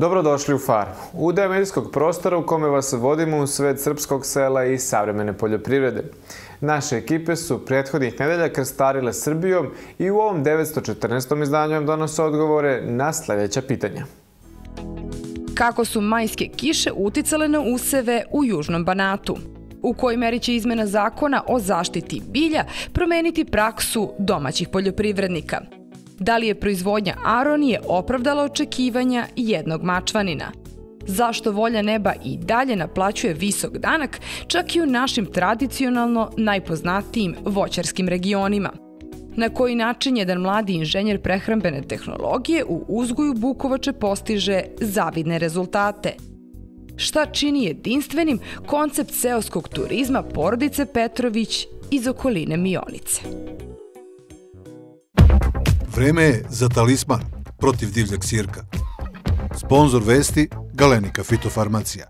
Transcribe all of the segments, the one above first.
Dobrodošli u Farmu, udaj medijskog prostora u kome vas vodimo u svet srpskog sela i savremene poljoprivrede. Naše ekipe su prethodnih nedelja krstarile Srbijom i u ovom 914. izdanju vam donose odgovore na sljedeća pitanja. Kako su majske kiše uticale na useve u Južnom Banatu? U kojoj meri će izmena zakona o zaštiti bilja promeniti praksu domaćih poljoprivrednika? Da li je proizvodnja Aronije opravdala očekivanja jednog Mačvanina? Zašto volja neba i dalje naplaćuje visok danak čak i u našim tradicionalno najpoznatijim voćarskim regionima? Na koji način jedan mladi inženjer prehrambene tehnologije u uzgoju bukovače postiže zavidne rezultate? Šta čini jedinstvenim koncept seoskog turizma porodice Petrović iz okoline Mionice? Vreme je za talisman protiv divljeg sirka. Sponzor vesti Galenika Fitofarmacija.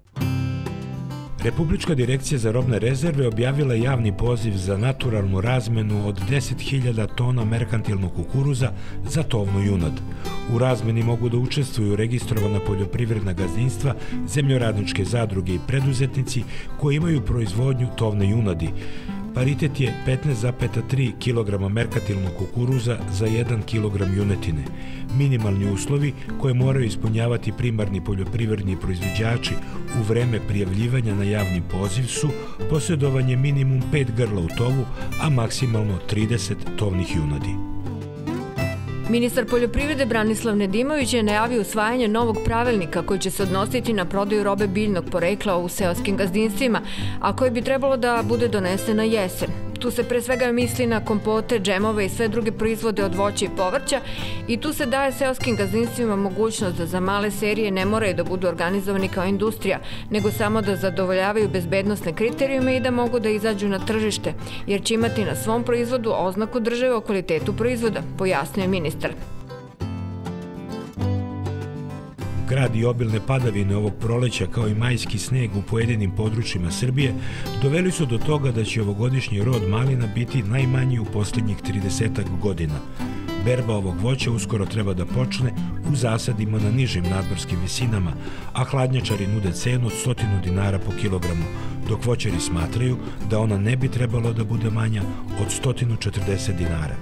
Republička direkcija za robne rezerve objavila javni poziv za naturalnu razmenu od 10.000 tona merkantilnog kukuruza za tovnu junad. U razmeni mogu da učestvuju registrovana poljoprivredna gazdinstva, zemljoradničke zadruge i preduzetnici koji imaju proizvodnju tovne junadi. Paritet je 15,3 kg merkantilnog kukuruza za 1 kg junetine. Minimalni uslovi koje moraju ispunjavati primarni poljoprivredni proizvođači u vreme prijavljivanja na javni poziv su posjedovanje minimum 5 grla u tovu, a maksimalno 30 tovnih junadi. Ministar poljoprivrede Branislav Nedimović je najavio usvajanje novog pravilnika koji će se odnositi na prodaju robe biljnog porekla u seoskim gazdinstvima, a koji bi trebalo da bude donesena jesen. Tu se pre svega misli na kompote, džemove i sve druge proizvode od voća i povrća i tu se daje seoskim gazdinstvima mogućnost da za male serije ne moraju da budu organizovani kao industrija, nego samo da zadovoljavaju bezbednosne kriterijume i da mogu da izađu na tržište, jer će imati na svom proizvodu oznaku države o kvalitetu proizvoda, pojasnio je ministar. Grad i obilne padavine ovog proleća kao i majski sneg u pojedinim područjima Srbije doveli su do toga da će ovogodišnji rod malina biti najmanji u posljednjih 30-ak godina. Berba ovog voća uskoro treba da počne u zasadima na nižim nadmorskim visinama, a hladnjačari nude cenu od 100 dinara po kilogramu, dok voćari smatraju da ona ne bi trebalo da bude manja od 140 dinara.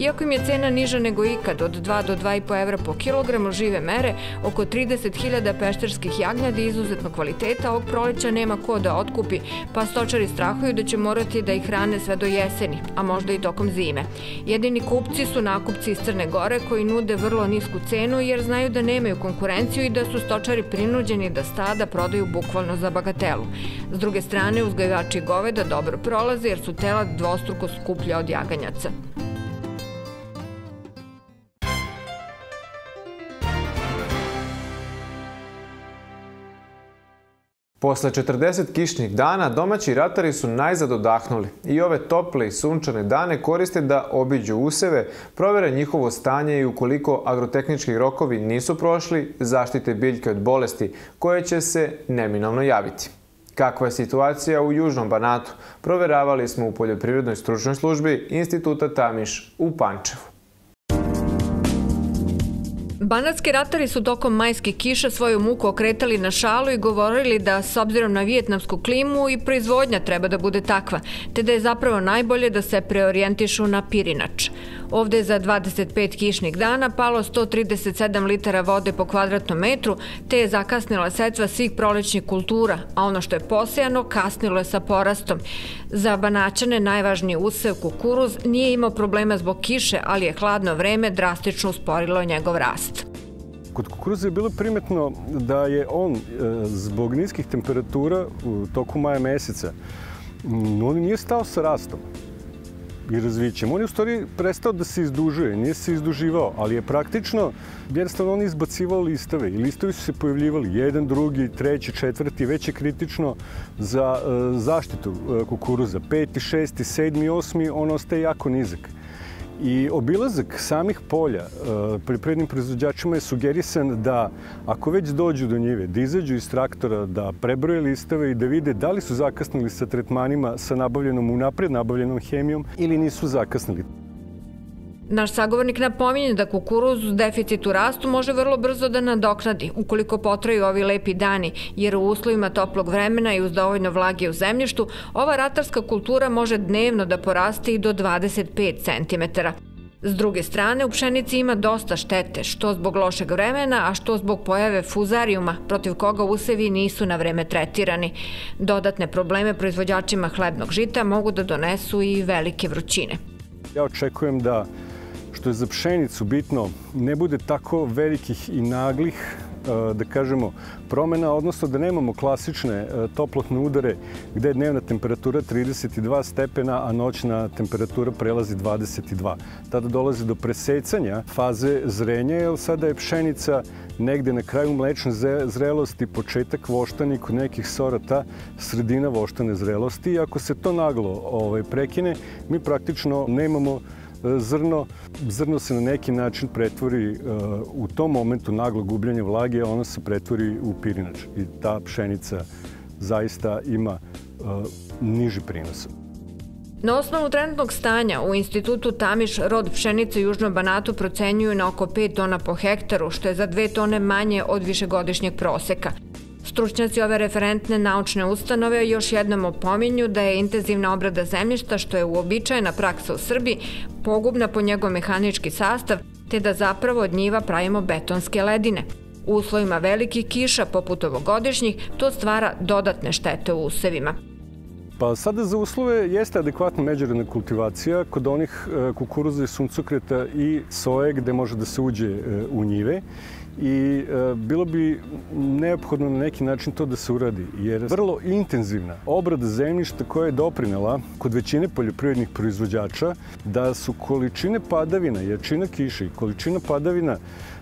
Iako im je cena niža nego ikad, od 2 do 2,5 evra po kilogramu žive mere, oko 30.000 pešterskih jagnjadi izuzetno kvaliteta ovog proleća nema ko da otkupi, pa stočari strahuju da će morati da ih hrane sve do jeseni, a možda i tokom zime. Jedini kupci su nakupci iz Crne Gore koji nude vrlo nisku cenu jer znaju da nemaju konkurenciju i da su stočari prinuđeni da stada prodaju bukvalno za bagatelu. S druge strane, uzgajivači goveda dobro prolaze jer su telad dvostruko skuplja od jaganjaca. Posle 40 kišnih dana domaći ratari su najzad odahnuli i ove tople i sunčane dane koriste da obiđu useve, provere njihovo stanje i ukoliko agrotehnički rokovi nisu prošli, zaštite biljke od bolesti koje će se neminovno javiti. Kakva je situacija u Južnom Banatu? Proveravali smo u Poljoprivrednoj stručnoj službi Instituta Tamiš u Pančevu. Banatski ratari su tokom majskih kiša svoju muku okretali na šalu i govorili da s obzirom na vijetnamsku klimu i proizvodnja treba da bude takva, te da je zapravo najbolje da se preorijentišu na pirinač. Ovde je za 25 kišnih dana palo 137 litara vode po kvadratnom metru, te je zakasnila setva svih prolećnih kultura, a ono što je posejano kasnilo je sa porastom. Za Banaćane najvažniji usev kukuruz nije imao problema zbog kiše, ali je hladno vreme drastično usporilo njegov rast. Kod kukuruza je bilo primetno da je on zbog niskih temperatura u toku maja meseca nije stao sa rastom i razvićem. On je u stvari prestao da se izdužuje, nije se izduživao, ali je praktično jednostavno on izbacivao listove i listovi su se pojavljivali jedan, drugi, treći, četvrti, već je kritično za zaštitu kukuruza. Peti, šesti, sedmi, osmi, on ostaje jako nizak. I obilazak samih polja poljoprivrednim proizvođačima je sugerisan da ako već dođu do njive, da izađu iz traktora, da prebroje listove i da vide da li su zakasnili sa tretmanima sa unapred nabavljenom hemijom ili nisu zakasnili. Naš sagovornik napominje da kukuruz uz deficit u rastu može vrlo brzo da nadoknadi ukoliko potraju ovi lepi dani, jer u uslovima toplog vremena i uz dovoljno vlage u zemljištu ova ratarska kultura može dnevno da poraste i do 25 cm. S druge strane, u pšenici ima dosta štete, što zbog lošeg vremena, a što zbog pojave fuzarijuma, protiv koga usevi nisu na vreme tretirani. Dodatne probleme proizvođačima hlebnog žita mogu da donesu i velike vrućine. Ja očekujem da, što je za pšenicu bitno, ne bude tako velikih i naglih, da kažemo, promjena, odnosno da nemamo klasične toplotne udare gdje je dnevna temperatura 32 stepena, a noćna temperatura prelazi 22. Tada dolazi do presecanja faze zrenja, jer sada je pšenica negdje na kraju mlečne zrelosti, početak voštani kod nekih sorata, sredina voštane zrelosti. I ako se to naglo prekine, mi praktično nemamo zrno se na neki način pretvori u tom momentu naglo gubljenja vlage, ono se pretvori u pirinač i ta pšenica zaista ima niži prinos. Na osnovu trenutnog stanja u Institutu Tamiš rod pšenice u Južnom Banatu procenjuju na oko 5 tona po hektaru, što je za 2 tone manje od višegodišnjeg proseka. Stručnjaci ove referentne naučne ustanove još jednom opominju da je intenzivna obrada zemljišta, što je uobičajena praksa u Srbiji, pogubna po njegov mehanički sastav, te da zapravo od njiva pravimo betonske ledine. U uslovima velikih kiša, poput ovogodišnjih, to stvara dodatne štete u usevima. Pa sada za uslove jeste adekvatna međunarodna kultivacija kod onih kukuruza i suncokreta i soje gde može da se uđe u njive. I bilo bi neophodno na neki način to da se uradi, jer vrlo intenzivna obrada zemljišta koja je doprinela kod većine poljoprivrednih proizvođača da su količine padavina, jačina kiše i količina padavina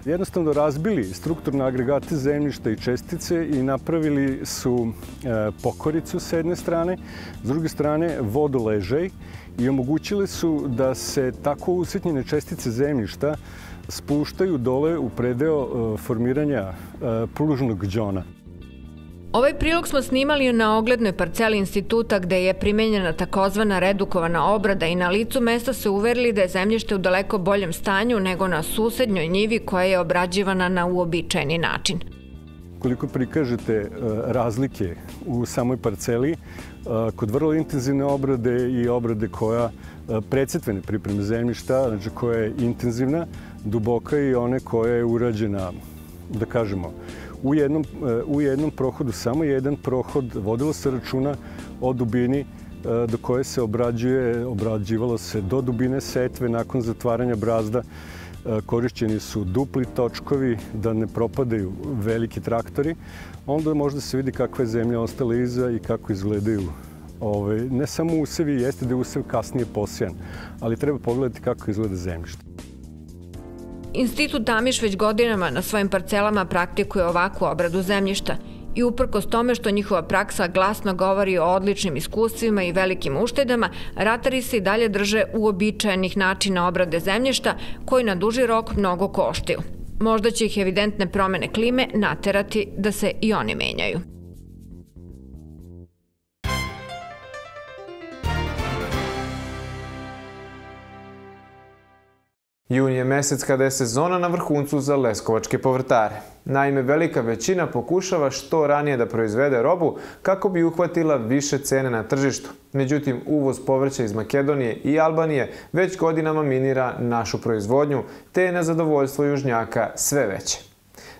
jednostavno razbili strukturne agregate zemljišta i čestice i napravili su pokoricu s jedne strane, s druge strane vodoležaj i omogućili su da se tako usitnjene čestice zemljišta spuštaju dole u predeo formiranja pružnog đona. Ovaj prilog smo snimali na oglednoj parceli instituta gde je primenjena takozvana redukovana obrada i na licu mesta se uverili da je zemljište u daleko boljem stanju nego na susednjoj njivi koja je obrađivana na uobičajeni način. Koliko prikažete razlike u samoj parceli kod vrlo intenzivne obrade i obrade koja precrtane pripreme zemljišta, znači koja je intenzivna, duboka i one koja je urađena, da kažemo, u jednom prohodu, samo jedan prohod, vodilo se računa o dubini do koje se obrađuje, obrađivalo se do dubine setve nakon zatvaranja brazda. Korišćeni su dupli točkovi da ne propadaju veliki traktori. Onda možda se vidi kakva je zemlja ostala iza i kako izgledaju. Ne samo usevi, jeste da je usev kasnije posijan, ali treba pogledati kako izgleda zemljište. Institut Tamiš već godinama na svojim parcelama praktikuje ovakvu obradu zemljišta i uprkos tome što njihova praksa glasno govori o odličnim iskustvima i velikim uštedama, ratari se i dalje drže uobičajenih načina obrade zemljišta koji na duži rok mnogo koštaju. Možda će ih evidentne promene klime naterati da se i oni menjaju. Jun je mesec kada je sezona na vrhuncu za leskovačke povrtare. Naime, velika većina pokušava što ranije da proizvede robu kako bi uhvatila više cene na tržištu. Međutim, uvoz povrća iz Makedonije i Albanije već godinama minira našu proizvodnju, te je nezadovoljstvo južnjaka sve veće.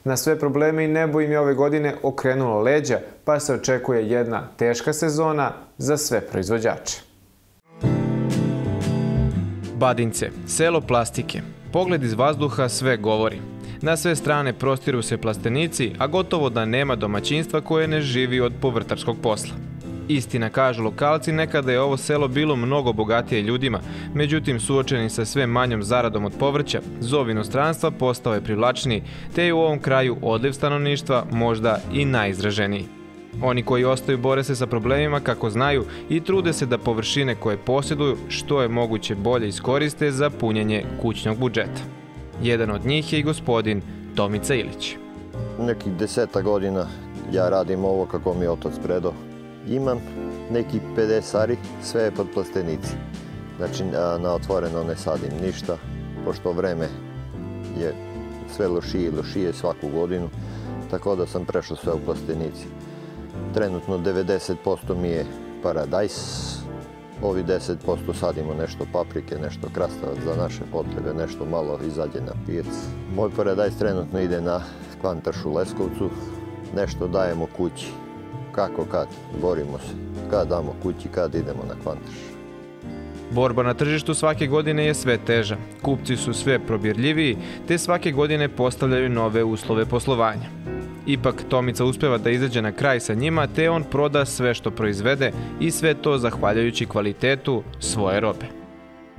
Na sve probleme i nebo im je ove godine okrenulo leđa, pa se očekuje jedna teška sezona za sve proizvođače. Badince, selo plastike. Pogled iz vazduha sve govori. Na sve strane prostiru se plastenici, a gotovo da nema domaćinstva koje ne živi od povrtarskog posla. Istina, kažu lokalci, nekada je ovo selo bilo mnogo bogatije ljudima, međutim suočeni sa sve manjom zaradom od povrća, zov inostranstva postao je privlačniji, te je u ovom kraju odliv stanovništva možda i najizraženiji. Oni koji ostaju bore se sa problemima kako znaju i trude se da površine koje posjeduju što je moguće bolje iskoriste za punjenje kućnog budžeta. Jedan od njih je i gospodin Tomica Ilić. Nekih 10 godina ja radim ovo kako mi je otac predao. Imam nekih 50 ari, sve je pod plastenici. Znači na otvoreno ne sadim ništa, pošto vreme je sve lošije i lošije svaku godinu, tako da sam prešao sve u plastenici. Trenutno 90% mi je paradajs, ovi 10% sadimo nešto paprike, nešto krastavac za naše potrebe, nešto malo izađe na pijac. Moj paradajs trenutno ide na kvantaš u Leskovcu, nešto dajemo kući, kako kad, borimo se, kad damo kući, kad idemo na kvantaš. Borba na tržištu svake godine je sve teža, kupci su sve probirljiviji, te svake godine postavljaju nove uslove poslovanja. Ipak Tomica uspeva da izađe na kraj sa njima, te on proda sve što proizvede i sve to zahvaljujući kvalitetu svoje robe.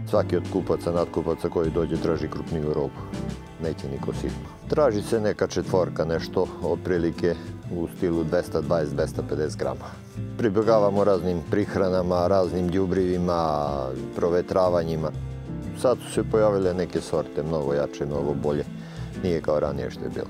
Svaki od kupaca, natkupaca koji dođe traži krupniju robu, neće niko sitno. Traži se neka četvorka, nešto otprilike u stilu 220-250 grama. Pribjegavamo raznim prihranama, raznim đubrivima, provetravanjima. Sad su se pojavile neke sorte, mnogo jače, mnogo bolje. Nije kao ranije što je bilo.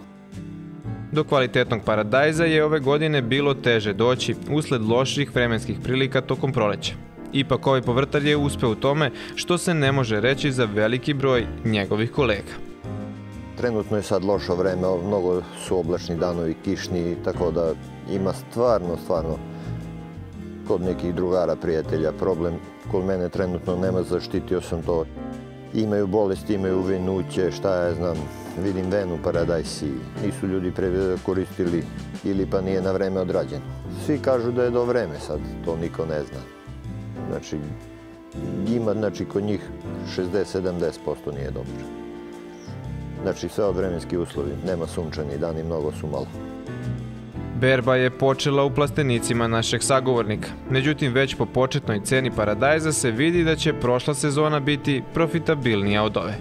Do kvalitetnog paradajza je ove godine bilo teže doći usled loših vremenskih prilika tokom proleća. Ipak ovaj povrtar je uspeo u tome, što se ne može reći za veliki broj njegovih kolega. Trenutno je sad lošo vreme, mnogo su oblačni danovi, kišni, tako da ima stvarno kod nekih drugara, prijatelja problem. Kod mene trenutno nema, zaštitio sam to. Imaju bolesti, imaju venuće, šta ja znam, vidim venu paradajz i nisu ljudi koristili ili pa nije na vreme odrađeno. Svi kažu da je do vreme sad, to niko ne zna. Znači, ima kod njih 60-70% nije dobro. Znači, sve od vremenski uslovi, nema sunčani dan i mnogo su malo. Berba je počela u plastenicima našeg sagovornika. Međutim, već po početnoj ceni paradajza se vidi da će prošla sezona biti profitabilnija od ove.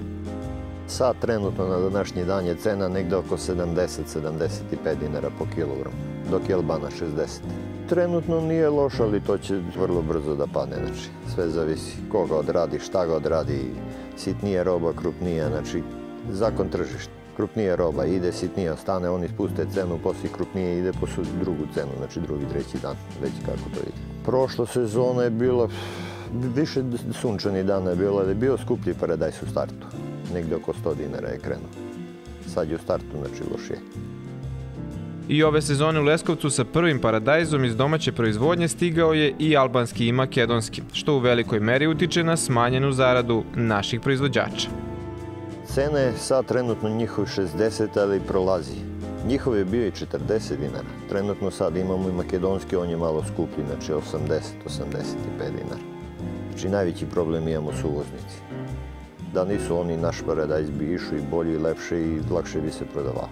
Sad trenutno na današnji dan je cena negde oko 70-75 dinara po kilogramu, dok je albana 60. Trenutno nije loš, ali to će vrlo brzo da padne. Znači, sve zavisi ko ga odradi, šta ga odradi, sitnija roba, krupnija, znači zakon tržišta. Krupnija roba ide, sitnija ostane, oni spuste cenu, poslije krupnije ide po drugu cenu, znači drugi, treći dan, već kako to ide. Prošla sezona je bila, više sunčani dana je bila, ali je bio skuplji paradajz u startu. Negde oko 100 dinara je krenuo. Sad je u startu, znači lošije. I ove sezone u Leskovcu sa prvim paradajzom iz domaće proizvodnje stigao je i albanski i makedonski, što u velikoj meri utiče na smanjenu zaradu naših proizvođača. Cena je sad trenutno njihov 60, ali prolazi. Njihov je bio i 40 dinara. Trenutno sad imamo i makedonski, on je malo skuplji, znači 80-85 dinara. Znači najveći problem imamo s uvoznici. Da nisu oni naš paradajz bi išao i bolje i lepše i lakše bi se prodavao.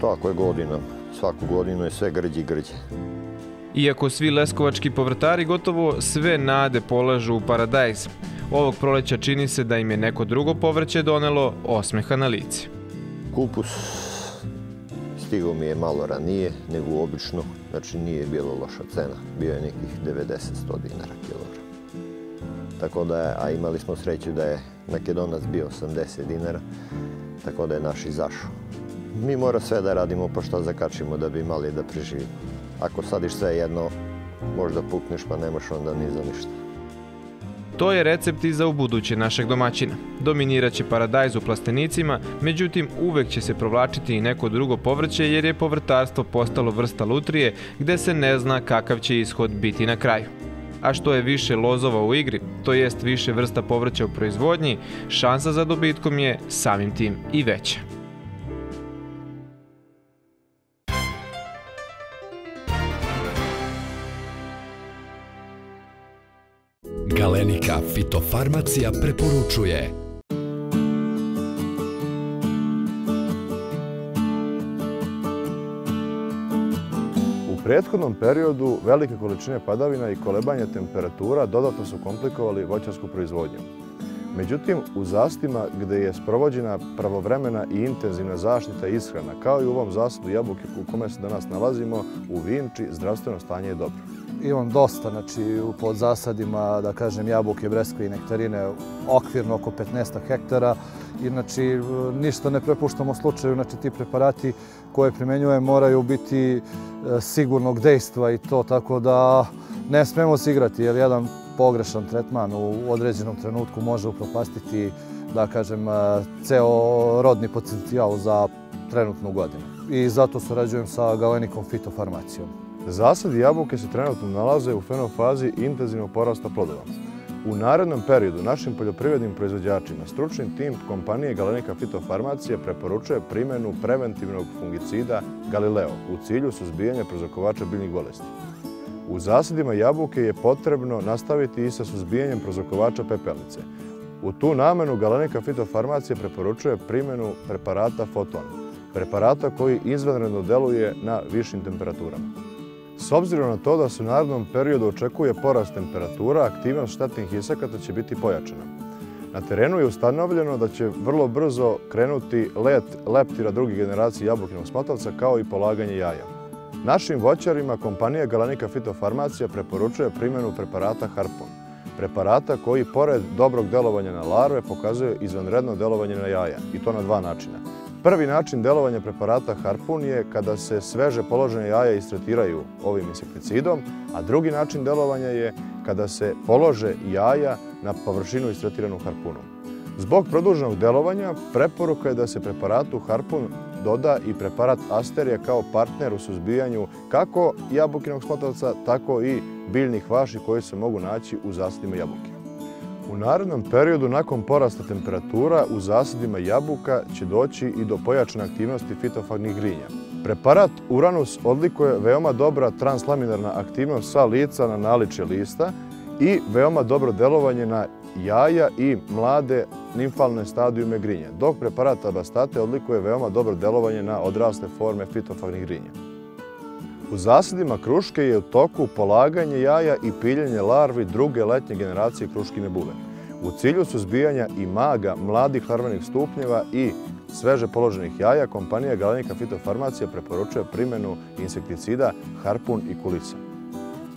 Tako je godinom. Svaku godinu je sve grđe i grđe. Iako svi leskovački povrtari gotovo sve nade polažu u paradajz, ovog proleća čini se da im je neko drugo povrće donelo osmeha na lice. Kupus stigao mi je malo ranije nego obično, znači nije bilo loša cena, bio je nekih 90-100 dinara kilogram. Tako da je, a imali smo sreću da je makedonac bio 80 dinara, tako da je naš izašao. Mi mora sve da radimo pa šta zakačimo da bi imali da preživimo. Ako sadiš sve jedno, možda pukneš pa nemaš onda ni za ništa. To je recept i za ubuduće našeg domaćina. Dominiraće paradajz u plastenicima, međutim uvek će se provlačiti i neko drugo povrće jer je povrtarstvo postalo vrsta lutrije gde se ne zna kakav će ishod biti na kraju. A što je više lozova u igri, to jest više vrsta povrća u proizvodnji, šansa za dobitkom je samim tim i veća. Galenika Fitofarmacija preporučuje. U prethodnom periodu velike količine padavina i kolebanje temperatura dodatno su komplikovali voćarsku proizvodnju. Međutim, u zastima gde je sprovođena pravovremena i intenzivna zaštita i ishrana, kao i u ovom zasadu jabuke u kome se danas nalazimo, u Vinči zdravstveno stanje je dobro. Imam dosta, znači u podzasadima, da kažem, jabuke, breskve i nektarine, okvirno oko 15 hektara i znači ništa ne prepuštamo slučaju, znači ti preparati koje primenjujemo moraju biti sigurnog dejstva i to, tako da ne smemo se igrati jer jedan pogrešan tretman u određenom trenutku može upropastiti, da kažem, ceo rodni potencijal za trenutnu godinu. I zato sarađujem sa Galenikom Fitofarmacijom. Zasadi jabuke se trenutno nalaze u fenofazi intenzivnog porasta plodova. U narednom periodu našim poljoprivrednim proizvođačima stručni tim kompanije Galenika Fitofarmacija preporučuje primjenu preventivnog fungicida Galileo u cilju suzbijanja prouzrokovača biljnih bolesti. U zasadima jabuke je potrebno nastaviti i sa suzbijanjem prouzrokovača pepelnice. U tu namenu Galenika Fitofarmacija preporučuje primjenu preparata Foton, preparata koji izvanredno deluje na višim temperaturama. S obzirom na to da se u narednom periodu očekuje porast temperatura, aktivnost štetnih insekata će biti pojačana. Na terenu je ustanovljeno da će vrlo brzo krenuti let leptira druge generacije jabukinog smotalca kao i polaganje jaja. Našim voćarima kompanija Galenika Fitofarmacija preporučuje primjenu preparata Harpon, preparata koji pored dobrog delovanja na larve pokazuje izvanredno delovanje na jaja, i to na dva načina. Prvi način delovanja preparata Harpun je kada se sveže položene jaja istretiraju ovim insekticidom, a drugi način delovanja je kada se polože jaja na površinu istretiranu Harpunom. Zbog produženog delovanja preporuka je da se preparatu Harpun doda i preparat Asterija kao partner u suzbijanju kako jabukinog smotalca, tako i biljnih vaši koje se mogu naći u zasadima jabuke. U narednom periodu, nakon porasta temperatura, u zasadima jabuka će doći i do pojačane aktivnosti fitofagnih grinja. Preparat Uranus odlikuje veoma dobra translaminarna aktivnost sa lica na naličje lista i veoma dobro delovanje na jaja i mlade nimfalne stadijume grinja, dok preparat Abastate odlikuje veoma dobro delovanje na odrasle forme fitofagnih grinja. U zasadima kruške je u toku polaganje jaja i piljenje larvi druge letnje generacije kruškine buve. U cilju suzbijanja i maga mladih larvenih stupnjeva i sveže položenih jaja, kompanija Galenika Fitofarmacija preporučuje primjenu insekticida Harpun i Kulisa.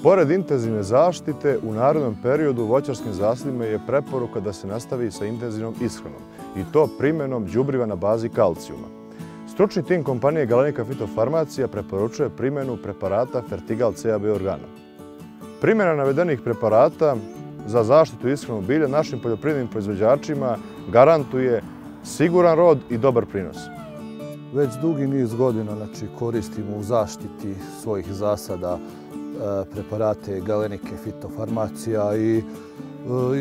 Pored intenzivne zaštite, u narednom periodu voćarskim zasadima je preporuka da se nastavi sa intenzivnom ishranom, i to primjenom đubriva na bazi kalcijuma. Stručni tim kompanije Galenika Fitofarmacija preporučuje primjenu preparata Fertigal Ca Bor. Primjena navedenih preparata za zaštitu ishranu bilja našim poljoprivrednim proizvođačima garantuje siguran rod i dobar prinos. Već dugi niz godina koristimo u zaštiti svojih zasada preparate Galenike Fitofarmacija i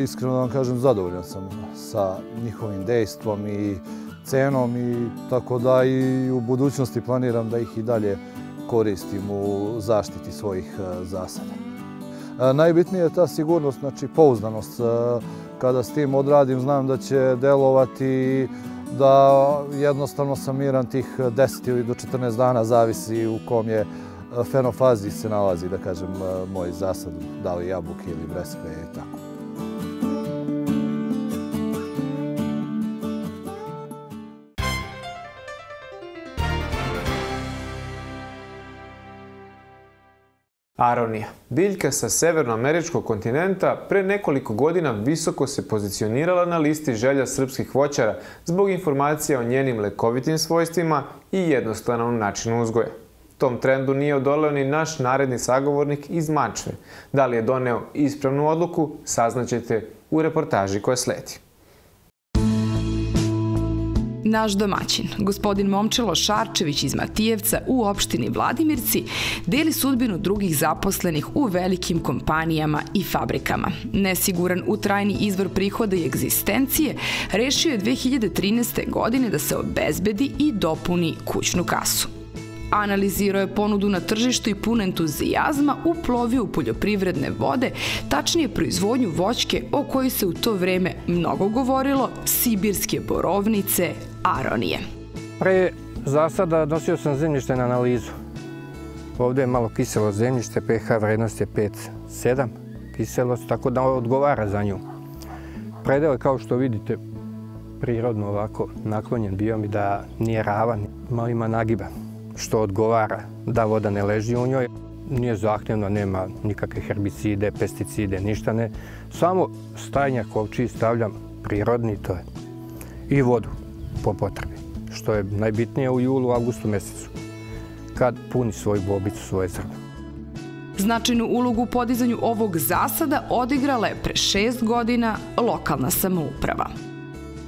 iskreno vam kažem, zadovoljan sam sa njihovim dejstvom i cenom, i tako da i u budućnosti planiram da ih i dalje koristim u zaštiti svojih zasada. Najbitnije je ta sigurnost, pouzdanost. Kada s tim odradim, znam da će delovati, da jednostavno sam miran tih 10 ili do 14 dana, zavisi u kom je fenofazi se nalazi, da kažem, moj zasad, da li jabuke ili breskve i tako. Aronija. Biljka sa severnoameričkog kontinenta pre nekoliko godina visoko se pozicionirala na listi želja srpskih voćara zbog informacija o njenim lekovitim svojstvima i jednostavnom načinu uzgoja. Tom trendu nije odoleo ni naš naredni sagovornik iz Mačve. Da li je doneo ispravnu odluku, saznaćete u reportaži koja sledi. Naš domaćin, gospodin Momčilo Šarčević iz Matijevca u opštini Vladimirci, deli sudbinu drugih zaposlenih u velikim kompanijama i fabrikama. Nesiguran u trajni izvor prihoda i egzistencije, rešio je 2013. godine da se obezbedi i dopuni kućnu kasu. Analizirao je ponudu na tržištu i pun entuzijazma uplovio u poljoprivredne vode, tačnije proizvodnju voćke o kojoj se u to vreme mnogo govorilo, Sibirske borovnice, Aronije. Pre zasada nosio sam zemljište na analizu. Ovdje je malo kiselo zemljište, pH vrednost je 5,7 kiselost, tako da odgovara za nju. Predeo je, kao što vidite, prirodno ovako naklonjen bio mi da nije ravan, malo ima nagiba, što odgovara da voda ne leži u njoj. Nije zahtjevno, nema nikakve herbicide, pesticide, ništa ne. Samo stajnjak ovčiji stavljam prirodni, to je, i vodu po potrebi, što je najbitnije u julu, avgustu mjesecu, kad puni svoju bobicu, svoje zrno. Značajnu ulogu u podizanju ovog zasada odigrala je pre 6 godina lokalna samouprava.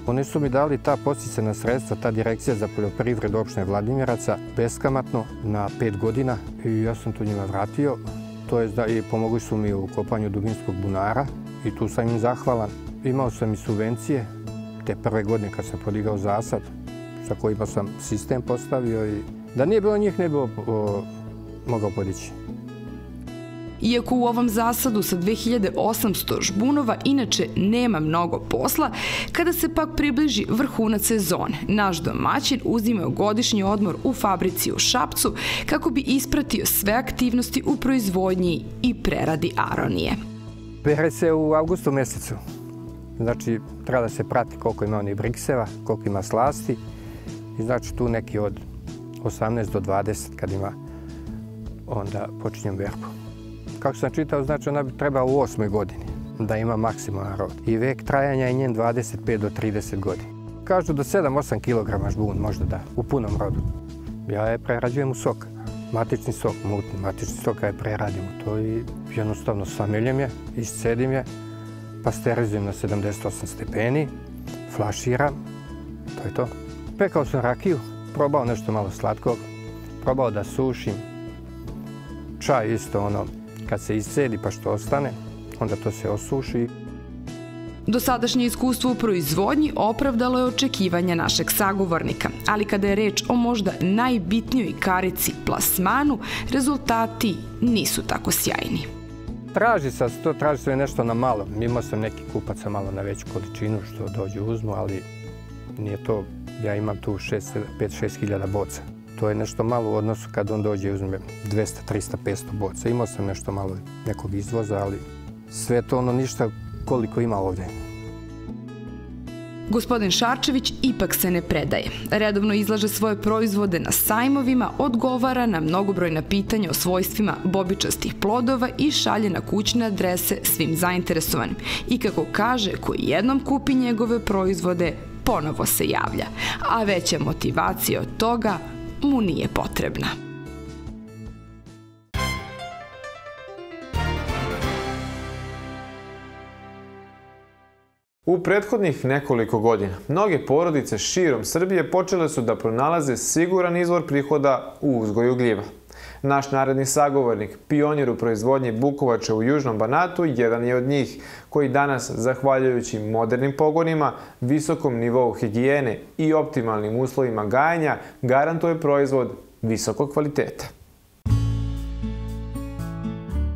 Oni su mi dali ta podsticajna sredstva, ta direkcija za poljoprivredu opštine Vladimiraca, beskamatno na 5 godina i ja sam to njima vratio. To je da i pomogli su mi u kopanju dubinskog bunara i tu sam im zahvalan. Imao sam i subvencije te prve godine kad sam podigao zasad sa kojima sam sistem postavio i da nije bilo njih ne bi mogao podići. Iako u ovom zasadu sa 2800 žbunova inače nema mnogo posla, kada se pak približi vrhunac sezone, naš domaćin uzimao godišnji odmor u fabrici u Šapcu kako bi ispratio sve aktivnosti u proizvodnji i preradi aronije. Pere se u avgustu mjesecu. Znači, treba da se prati koliko ima onih brikseva, koliko ima slasti. I znači tu neki od 18 do 20 kad ima, onda počinjem verku. Kako sam čitao, znači ona bi trebala u 8. godini da ima maksimalan rod. I vek trajanja je njen 25 do 30 godina. Kažu do 7-8 kg žbun možda da, u punom rodu. Ja je prerađujem u sok, matični sok, mutni matični sok, ja je preradim u to i jednostavno samiljem je, iscedim je, pasterizujem na 78 stepeni, flaširam, to je to. Pekao sam rakiju, probao nešto malo slatkog, probao da sušim, čaj isto ono, kad se iscedi pa što ostane, onda to se osuši. Dosadašnje iskustvo u proizvodnji opravdalo je očekivanja našeg sagovornika, ali kada je reč o možda najbitnijoj karici plasmanu, rezultati nisu tako sjajni. Traži se nešto na malo. Imao sam neki kupaca malo na veću količinu što dođu uzmu, ali nije to, ja imam tu 5-6 hiljada boca. To je nešto malo u odnosu kad on dođe i uzme 200, 300, 500 boca. Imao sam nešto malo nekog izvoza, ali sve to ono ništa koliko ima ovdje. Gospodin Šarčević ipak se ne predaje. Redovno izlaže svoje proizvode na sajmovima, odgovara na mnogobrojna pitanja o svojstvima bobičastih plodova i šalje na kućne adrese svim zainteresovanim. I kako kaže, koji jednom kupi njegove proizvode, ponovo se javlja. A veća motivacija od toga mu nije potrebna. U prethodnih nekoliko godina mnoge porodice širom Srbije počele su da pronalaze siguran izvor prihoda u uzgoju gljiva. Naš naredni sagovornik, pionir u proizvodnji bukovača u Južnom Banatu, jedan je od njih, koji danas, zahvaljujući modernim pogonima, visokom nivou higijene i optimalnim uslovima gajenja, garantuje proizvod visokog kvaliteta.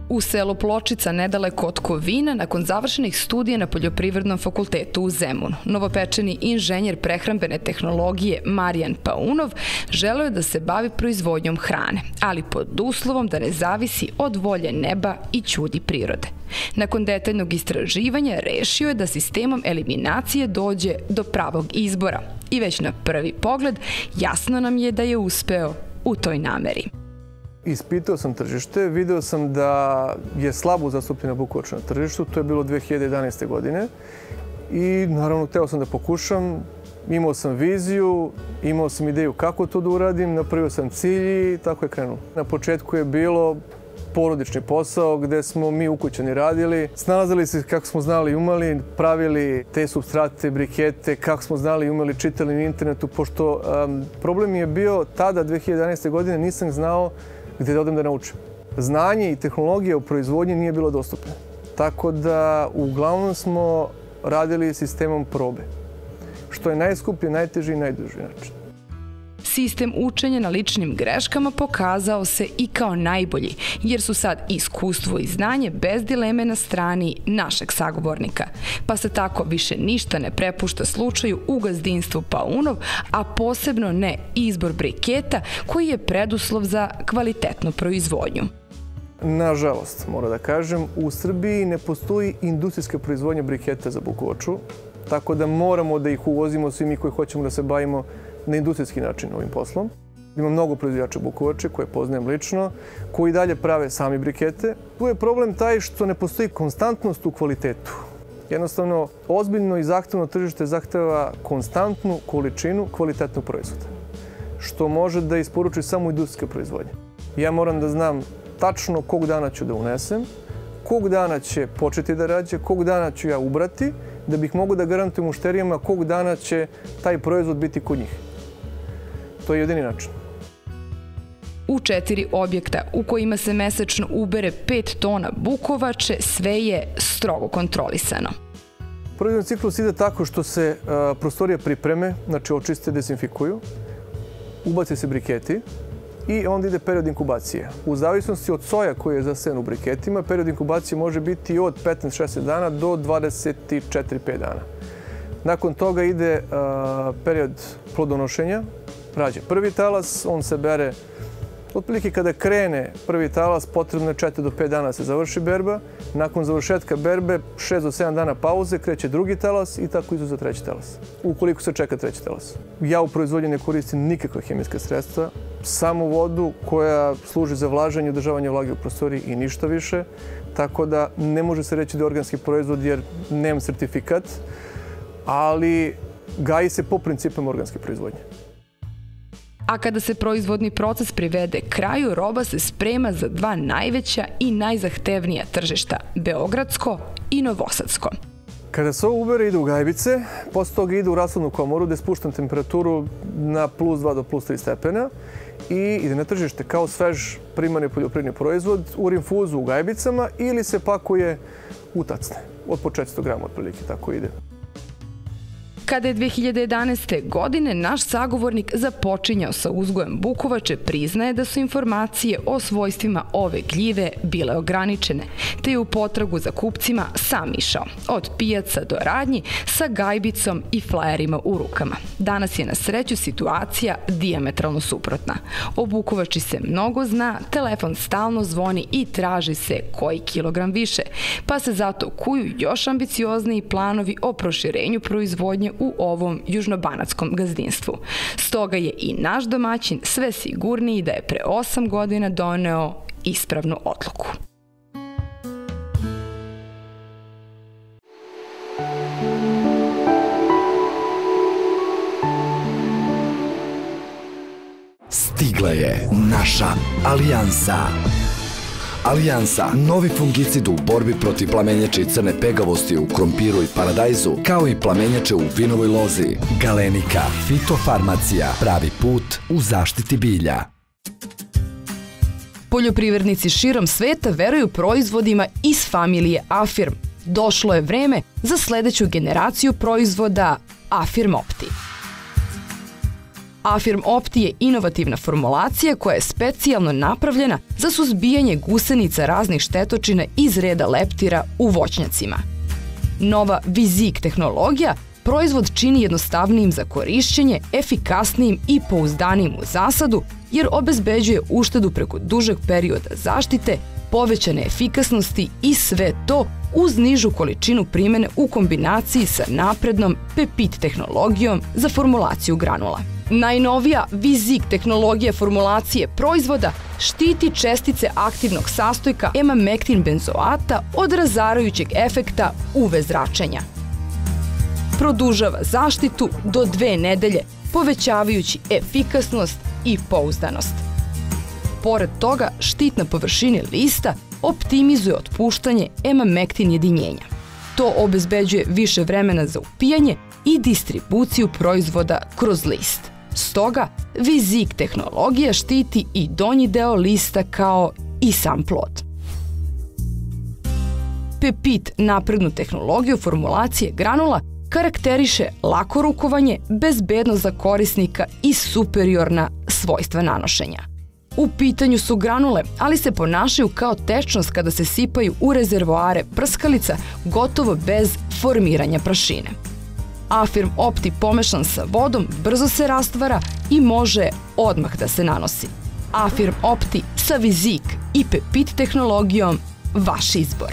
U selu Pločica, nedaleko od Kovina, nakon završenih studija na Poljoprivrednom fakultetu u Zemunu, novopečeni inženjer prehrambene tehnologije Marijan Paunov želeo je da se bavi proizvodnjom hrane, ali pod uslovom da ne zavisi od volje neba i ćudi prirode. Nakon detaljnog istraživanja rešio je da sistemom eliminacije dođe do pravog izbora i već na prvi pogled jasno nam je da je uspeo u toj nameri. Ispitao sam tržište, video sam da je slabo zastupljena bukovača na tržištu, to je bilo 2011. godine i naravno hteo sam da pokušam, imao sam viziju, imao sam ideju kako to da uradim, napravio sam cilj i tako je krenuo. Na početku je bilo porodični posao gde smo mi ukućani radili, snalazili se kako smo znali i umeli, pravili te supstrate, brikete, kako smo znali i umeli, čitali na internetu, pošto problem je bio tada 2011. godine nisam znao gdje da odem da naučim. Znanje i tehnologija u proizvodnji nije bilo dostupno. Tako da uglavnom smo radili sistemom probe, što je najskuplji, najteži i najduži način. Sistem učenja na ličnim greškama pokazao se i kao najbolji, jer su sad iskustvo i znanje bez dileme na strani našeg sagovornika. Pa se tako više ništa ne prepušta slučaju u gazdinstvu Paunov, a posebno ne izbor briketa koji je preduslov za kvalitetnu proizvodnju. Nažalost, moram da kažem, u Srbiji ne postoji industrijska proizvodnja briketa za bukovaču, tako da moramo da ih uvozimo svi mi koji hoćemo da se bavimo na industrijski način ovim poslom. Ima mnogo proizvođača bukovače koje poznajem lično, koji dalje prave sami brikete. Tu je problem taj što ne postoji konstantnost u kvalitetu. Jednostavno, ozbiljno i zahtevno tržište zahteva konstantnu količinu kvalitetnog proizvoda, što može da isporuči samo industrijska proizvodnja. Ja moram da znam tačno kog dana ću da unesem, kog dana će početi da rađe, kog dana ću ja ubrati, da bih mogu da garantujem mušterijama kog dana će taj proizvod biti kod njih. To je jedini način. U 4 objekta u kojima se mesečno ubere 5 tona bukovače, sve je strogo kontrolisano. Proizvodni ciklus ide tako što se prostorije pripreme, znači očiste, dezinfikuju, ubace se briketi i onda ide period inkubacije. U zavisnosti od soja koji je zasejan u briketima, period inkubacije može biti od 15-16 dana do 24-5 dana. Nakon toga ide period plodonošenja, rađe prvi talas, on se bere. Otprilike kada krene prvi talas, potrebno je 4 do 5 dana da se završi berba. Nakon završetka berbe, 6 do 7 dana pauze, kreće drugi talas i tako idu za treći talas. Ukoliko se čeka treći talas. Ja u proizvodnji ne koristim nikakve hemijske sredstva, samo vodu koja služi za vlaženje i održavanje vlage u prostoriji i ništa više. Tako da ne može se reći da je organski proizvod jer nemam sertifikat, ali gaji se po principima organske proizvodnje. A kada se proizvodni proces privede kraju, roba se sprema za 2 najveća i najzahtevnija tržišta, beogradsko i novosadsko. Kada se ovo ubere ide u gajbice, posle toga ide u rashladnu komoru gde spuštam temperaturu na +2 do +3 stepena i ide na tržište kao svež primarni poljoprivredni proizvod u rinfuzu u gajbicama ili se pakuje u tacne, od po 400 grama otprilike tako ide. Kada je 2011. godine naš sagovornik započinjao sa uzgojem bukovače, priznaje da su informacije o svojstvima ove gljive bile ograničene, te je u potragu za kupcima sam išao, od pijaca do radnji, sa gajbicom i flajerima u rukama. Danas je na sreću situacija dijametralno suprotna. O bukovači se mnogo zna, telefon stalno zvoni i traži se koji kilogram više, pa se zato kuju još ambiciozniji planovi o proširenju proizvodnje u ovom južnobanatskom gazdinstvu. Stoga je i naš domaćin sve sigurniji da je pre 8 godina doneo ispravnu odluku. Stigla je naša alijansa. Alijansa, novi fungicid u borbi protiv plamenjače i crne pegavosti u krompiru i paradajzu, kao i plamenjače u vinovoj lozi. Galenika Fitofarmacija, pravi put u zaštiti bilja. Poljoprivrednici širom sveta veruju proizvodima iz familije Afirm. Došlo je vreme za sledeću generaciju proizvoda Afirm Opti. Afirm Opti je inovativna formulacija koja je specijalno napravljena za suzbijanje gusenica raznih štetočina iz reda leptira u voćnjacima. Nova Vizik tehnologija proizvod čini jednostavnijim za korišćenje, efikasnijim i pouzdanijim u zasadu, jer obezbeđuje uštedu preko dužeg perioda zaštite, povećane efikasnosti i sve to uz nižu količinu primene u kombinaciji sa naprednom Pepite tehnologijom za formulaciju granula. Najnovija Vizik tehnologija formulacije proizvoda štiti čestice aktivnog sastojka emamektin benzoata od razarajućeg efekta UV zračenja. Produžava zaštitu do 2 nedelje, povećavajući efikasnost i pouzdanost. Pored toga, štit na površini lista optimizuje otpuštanje emamektin jedinjenja. To obezbeđuje više vremena za upijanje i distribuciju proizvoda kroz list. Stoga, Vizik tehnologija štiti i donji deo lista kao i sam plod. Pepit naprednu tehnologiju formulacije granula karakteriše lako rukovanje, bezbedno za korisnika i superiorna svojstva nanošenja. U pitanju su granule, ali se ponašaju kao tečnost kada se sipaju u rezervoare prskalica, gotovo bez formiranja prašine. Afirm Opti pomešan sa vodom brzo se rastvara i može odmah da se nanosi. Afirm Opti sa Vizik i Pepit tehnologijom, vaš izbor.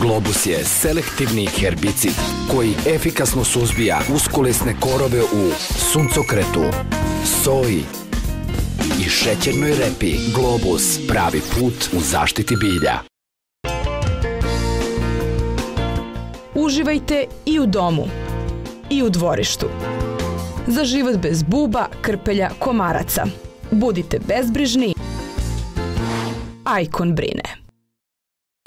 Globus je selektivni herbicid koji efikasno suzbija uskolisne korove u suncokretu, soji i šećernoj repi. Globus, pravi put u zaštiti bilja. Uživajte i u domu. i u dvorištu. Za život bez buba, krpelja, komaraca. Budite bezbrižni. Ajkon brine.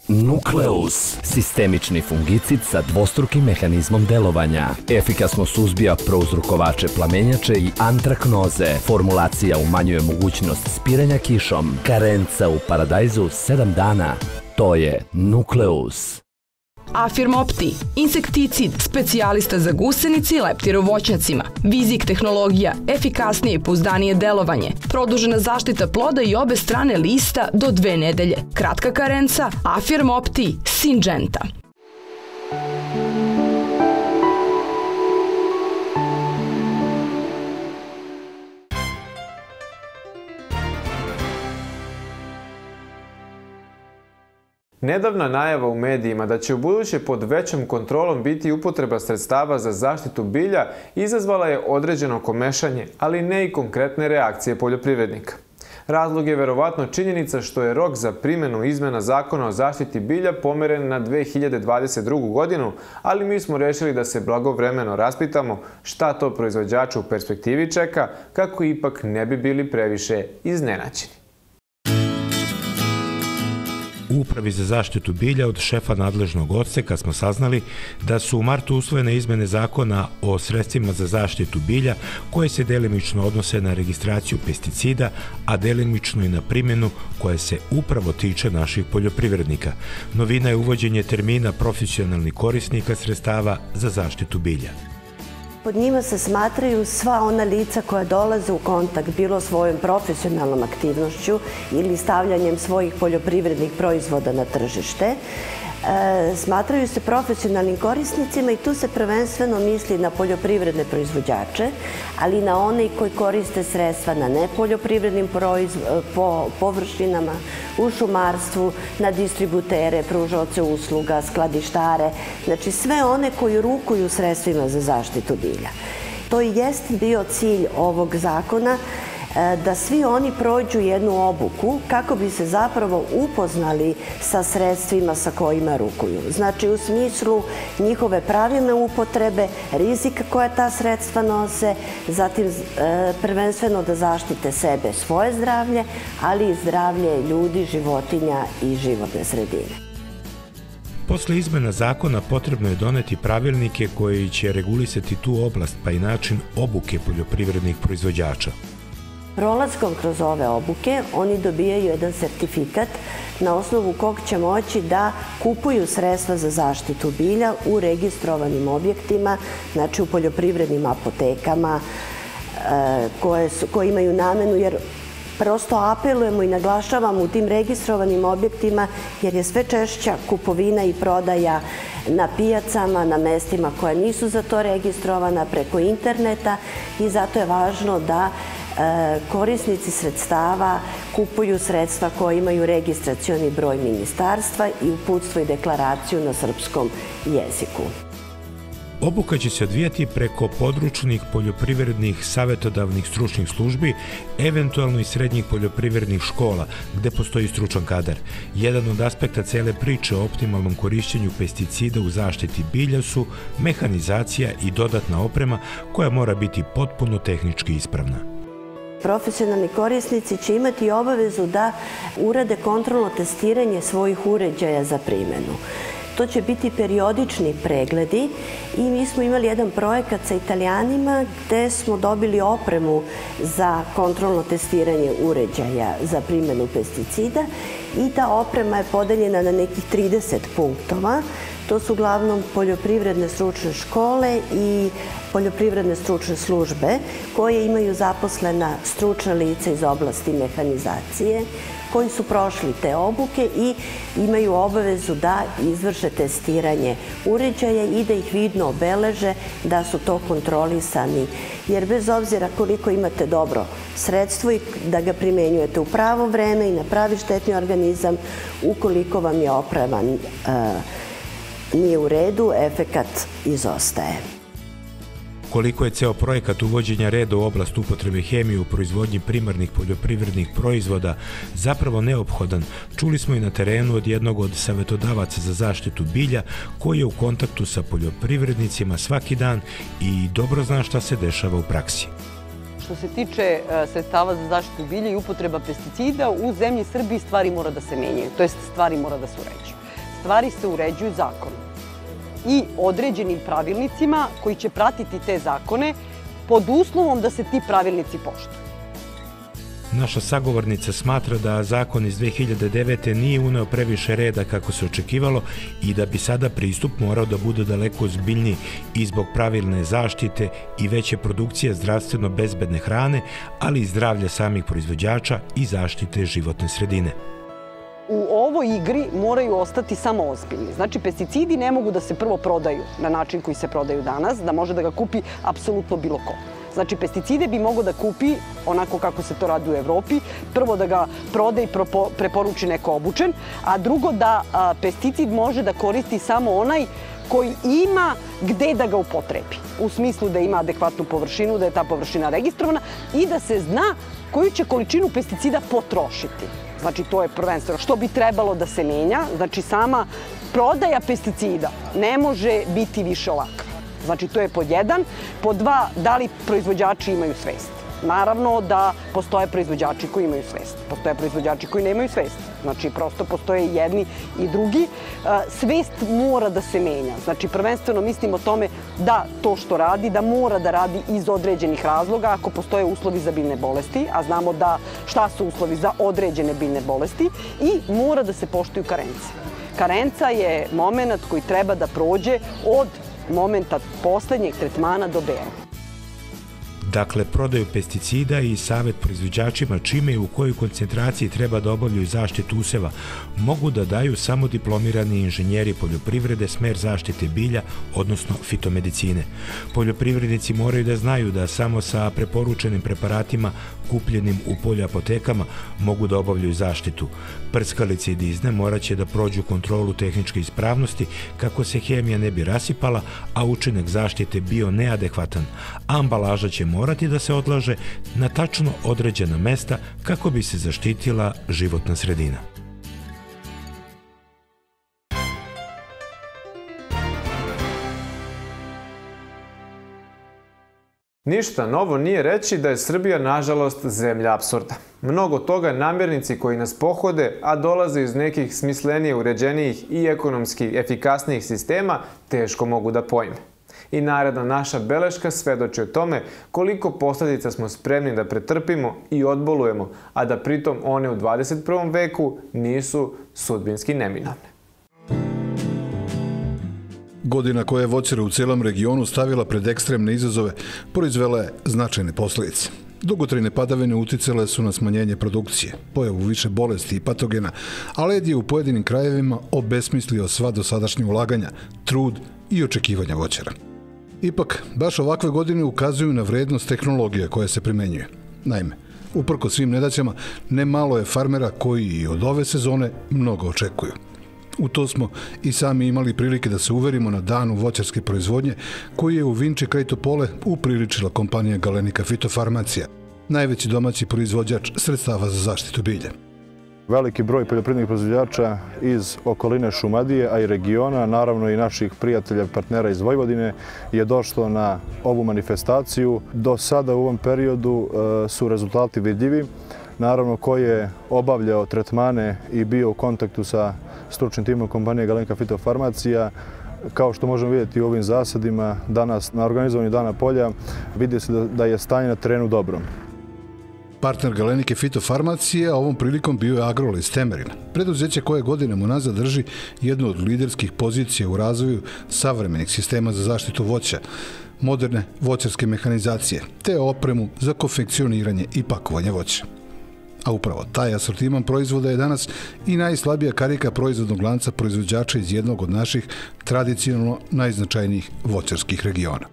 Nukleus. Sistemični fungicid sa dvostrukim mehanizmom delovanja. Efikasno suzbija prouzrukovače plamenjače i antraknoze. Formulacija umanjuje mogućnost spiranja kišom. Karenca u paradajzu 7 dana. To je Nukleus. Afirm Opti, insekticid, specijalista za gusenici i leptire u voćnjacima. Vizik tehnologija, efikasnije i pouzdanije delovanje. Produžena zaštita ploda i obe strane lista do 2 nedelje. Kratka karenca, Afirm Opti, Syngenta. Nedavna najava u medijima da će ubuduće pod većom kontrolom biti upotreba sredstava za zaštitu bilja izazvala je određeno komešanje, ali ne i konkretne reakcije poljoprivrednika. Razlog je verovatno činjenica što je rok za primjenu izmjena zakona o zaštiti bilja pomeren na 2022. godinu, ali mi smo rešili da se blagovremeno raspitamo šta to proizvođača u perspektivi čeka, kako ipak ne bi bili previše iznenađeni. U Upravi za zaštitu bilja od šefa nadležnog odseka smo saznali da su u martu usvojene izmene zakona o sredstvima za zaštitu bilja koje se delimično odnose na registraciju pesticida, a delimično i na primjenu koja se upravo tiče naših poljoprivrednika. Novina je uvođenje termina profesionalnih korisnika sredstava za zaštitu bilja. Pod njima se smatraju sva ona lica koja dolaze u kontakt bilo svojom profesionalnom aktivnošću ili stavljanjem svojih poljoprivrednih proizvoda na tržište. Smatraju se profesionalnim korisnicima i tu se prvenstveno misli na poljoprivredne proizvođače, ali i na one koji koriste sredstva na nepoljoprivrednim površinama, u šumarstvu, na distributere, pružaoce usluga, skladištare, znači sve one koji rukuju sredstvima za zaštitu bilja. To i jest bio cilj ovog zakona, da svi oni prođu jednu obuku kako bi se zapravo upoznali sa sredstvima sa kojima rukuju. Znači u smislu njihove pravilne upotrebe, rizika koja ta sredstva nose, zatim prvenstveno da zaštite sebe, svoje zdravlje, ali i zdravlje ljudi, životinja i životne sredine. Posle izmena zakona potrebno je doneti pravilnike koji će regulisati tu oblast pa i način obuke poljoprivrednih proizvođača. Prolaskom kroz ove obuke oni dobijaju jedan sertifikat na osnovu kog će moći da kupuju sredstva za zaštitu bilja u registrovanim objektima, znači u poljoprivrednim apotekama koje imaju namenu, jer prosto apelujemo i naglašavamo u tim registrovanim objektima jer je sve češća kupovina i prodaja na pijacama, na mestima koja nisu za to registrovana, preko interneta, i zato je važno da korisnici sredstava kupuju sredstva koje imaju registracioni broj ministarstva i uputstvo i deklaraciju na srpskom jeziku. Obuka će se odvijati preko područnih poljoprivrednih savjetodavnih stručnih službi, eventualno i srednjih poljoprivrednih škola, gde postoji stručan kadar. Jedan od aspekta cele priče o optimalnom korišćenju pesticida u zaštiti bilja su mehanizacija i dodatna oprema koja mora biti potpuno tehnički ispravna. Profesionalni korisnici će imati obavezu da urade kontrolno testiranje svojih uređaja za primjenu. To će biti periodični pregledi i mi smo imali jedan projekat sa Italijanima gde smo dobili opremu za kontrolno testiranje uređaja za primjenu pesticida i ta oprema je podeljena na nekih 30 punktova. To su uglavnom poljoprivredne stručne škole i poljoprivredne stručne službe koje imaju zaposlena stručna lica iz oblasti mehanizacije koji su prošli te obuke i imaju obavezu da izvrše testiranje uređaja i da ih vidno obeleže da su to kontrolisani. Jer bez obzira koliko imate dobro sredstvo i da ga primenjujete u pravo vreme i na pravi štetni organizam, ukoliko vam je oprema nije u redu, efekat izostaje. Koliko je ceo projekat uvođenja reda u oblast upotrebe hemije u proizvodnji primarnih poljoprivrednih proizvoda zapravo neophodan, čuli smo i na terenu od jednog od savjetodavaca za zaštitu bilja koji je u kontaktu sa poljoprivrednicima svaki dan i dobro zna šta se dešava u praksi. Što se tiče sredstava za zaštitu bilja i upotreba pesticida, u zemlji Srbiji stvari mora da se menjaju, to jest stvari mora da se uređuju. Stvari se uređuju zakonom i određenim pravilnicima koji će pratiti te zakone pod uslovom da se ti pravilnici poštuju. Naša sagovornica smatra da zakon iz 2009. nije uneo previše reda kako se očekivalo i da bi sada pristup morao da bude daleko ozbiljniji i zbog pravilne zaštite i veće produkcije zdravstveno bezbedne hrane, ali i zdravlja samih proizvođača i zaštite životne sredine. U ovoj igri moraju ostati samo ozbiljni. Znači, pesticidi ne mogu da se prvo prodaju na način koji se prodaju danas, da može da ga kupi apsolutno bilo ko. Znači, pesticide bi mogo da kupi, onako kako se to radi u Evropi, prvo da ga proda i preporuči neko obučen, a drugo da pesticid može da koristi samo onaj koji ima gde da ga upotrebi. U smislu da ima adekvatnu površinu, da je ta površina registrovana i da se zna koju će količinu pesticida potrošiti. Znači, to je prvenstveno što bi trebalo da se menja. Znači, sama prodaja pesticida ne može biti više ovakva. Znači, to je pod jedan. Pod dva, da li proizvođači imaju svest? Naravno da postoje proizvođači koji imaju svest. Postoje proizvođači koji nemaju svest. Znači, prosto postoje jedni i drugi. Svest mora da se menja. Znači, prvenstveno mislim o tome da to što radi, da mora da radi iz određenih razloga ako postoje uslovi za biljne bolesti, a znamo da šta su uslovi za određene biljne bolesti i mora da se poštuju karence. Karenca je moment koji treba da prođe od momenta poslednjeg tretmana do bejanja. Dakle, prodaju pesticida i savjet proizvođačima čime i u kojoj koncentraciji treba da obavljaju zaštitu useva mogu da daju samo diplomirani inženjeri poljoprivrede smer zaštite bilja, odnosno fitomedicine. Poljoprivrednici moraju da znaju da samo sa preporučenim preparatima kupljenim u poljoapotekama mogu da obavljaju zaštitu. Prskalice i dizne morat će da prođu kontrolu tehničke ispravnosti kako se hemija ne bi rasipala, a učinak zaštite bio neadekvatan. Ambalaža će morati da se odlaže na tačno određena mesta kako bi se zaštitila životna sredina. Ništa novo nije reći da je Srbija, nažalost, zemlja apsurda. Mnogo toga namernici koji nas pohode, a dolaze iz nekih smislenije uređenijih i ekonomski efikasnijih sistema, teško mogu da pojme. I naredna naša beleška svedoči o tome koliko posledica smo spremni da pretrpimo i odbolujemo, a da pritom one u 21. veku nisu sudbinski neminovne. Godina koja je voćare u cijelom regionu stavila pred ekstremne izazove proizvela je značajne posljedice. Dugotrajne padavine uticale su na smanjenje produkcije, pojavu više bolesti i patogena, a led je u pojedinim krajevima obesmislio sva dosadašnja ulaganja, trud i očekivanja voćara. Ipak, baš ovakve godine ukazuju na vrednost tehnologije koja se primenjuje. Naime, uprko svim nedaćama, nemalo je farmera koji i od ove sezone mnogo očekuju. U to smo i sami imali prilike da se uverimo na danu voćarske proizvodnje koji je u Vinči kraj Topole upriličila kompanija Galenika Fitofarmacija, najveći domaći proizvođač sredstava za zaštitu bilja. Veliki broj poljoprivrednih proizvođača iz okoline Šumadije, a i regiona, naravno i naših prijatelja i partnera iz Vojvodine, je došlo na ovu manifestaciju. Do sada u ovom periodu su rezultati vidljivi. Naravno, ko je obavljao tretmane i bio u kontaktu sa stručnim timom kompanije Galenika Fitofarmacija, kao što možemo vidjeti u ovim zasadima danas na organizovanju dana polja, vidi se da je stanje na terenu dobro. Partner Galenike Fitofarmacije ovom prilikom bio je Agrol iz Temerina, preduzeće koje godinama unazad drži jednu od liderskih pozicija u razvoju savremenih sistema za zaštitu voća, moderne voćarske mehanizacije, te opremu za konfekcioniranje i pakovanje voća. A upravo taj asortiman proizvoda je danas i najslabija karika proizvodnog lanca proizvođača iz jednog od naših tradicionalno najznačajnijih voćarskih regiona.